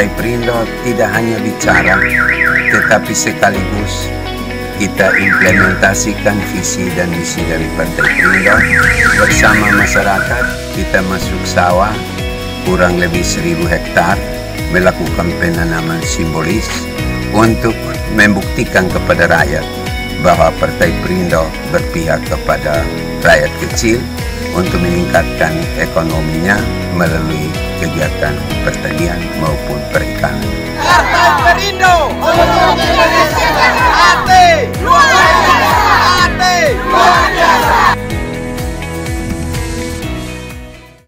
Partai Perindo tidak hanya bicara, tetapi sekaligus kita implementasikan visi dan misi dari Partai Perindo. Bersama masyarakat, kita masuk sawah kurang lebih 1.000 hektar, melakukan penanaman simbolis untuk membuktikan kepada rakyat bahwa Partai Perindo berpihak kepada rakyat kecil untuk meningkatkan ekonominya melalui kegiatan pertanian maupun perikanan. Partai Perindo untuk Indonesia. Ate, luar biasa. Ate, luar biasa.